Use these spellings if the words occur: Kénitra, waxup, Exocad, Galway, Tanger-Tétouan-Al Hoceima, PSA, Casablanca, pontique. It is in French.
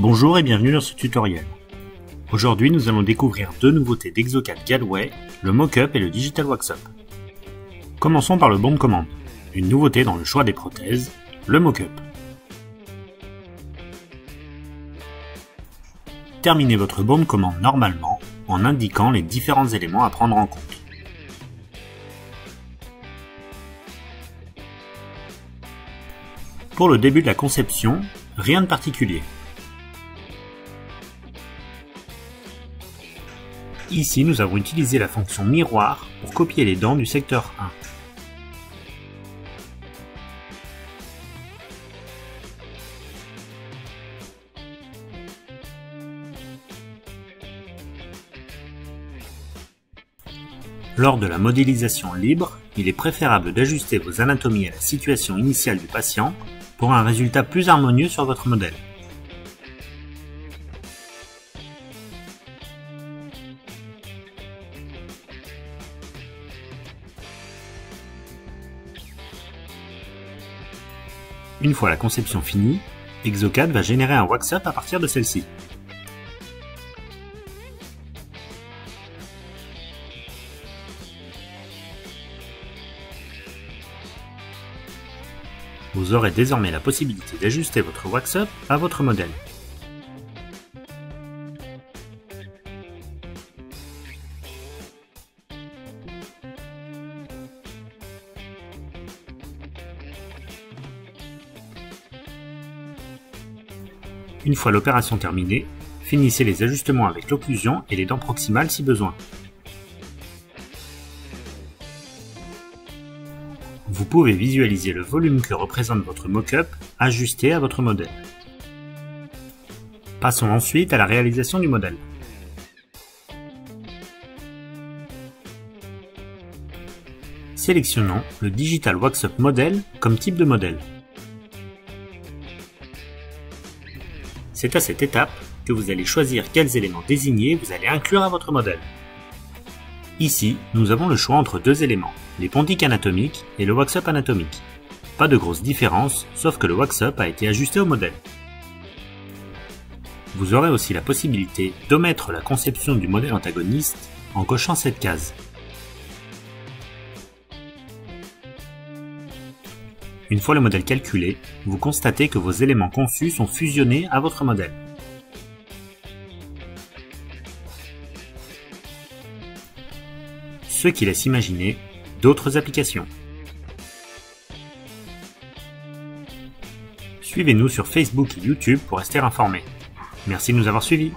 Bonjour et bienvenue dans ce tutoriel. Aujourd'hui nous allons découvrir deux nouveautés d'Exocad Galway, le mock-up et le digital wax-up. Commençons par le bon de commande, une nouveauté dans le choix des prothèses, le mock-up. Terminez votre bon de commande normalement en indiquant les différents éléments à prendre en compte. Pour le début de la conception, rien de particulier. Ici, nous avons utilisé la fonction miroir pour copier les dents du secteur 1. Lors de la modélisation libre, il est préférable d'ajuster vos anatomies à la situation initiale du patient pour un résultat plus harmonieux sur votre modèle. Une fois la conception finie, Exocad va générer un wax-up à partir de celle-ci. Vous aurez désormais la possibilité d'ajuster votre wax-up à votre modèle. Une fois l'opération terminée, finissez les ajustements avec l'occlusion et les dents proximales si besoin. Vous pouvez visualiser le volume que représente votre mock-up ajusté à votre modèle. Passons ensuite à la réalisation du modèle. Sélectionnons le Digital Wax-Up Model comme type de modèle. C'est à cette étape que vous allez choisir quels éléments désignés vous allez inclure à votre modèle. Ici, nous avons le choix entre deux éléments, les pontiques anatomiques et le wax-up anatomique. Pas de grosse différence, sauf que le wax-up a été ajusté au modèle. Vous aurez aussi la possibilité d'omettre la conception du modèle antagoniste en cochant cette case. Une fois le modèle calculé, vous constatez que vos éléments conçus sont fusionnés à votre modèle. Ce qui laisse imaginer d'autres applications. Suivez-nous sur Facebook et YouTube pour rester informés. Merci de nous avoir suivis.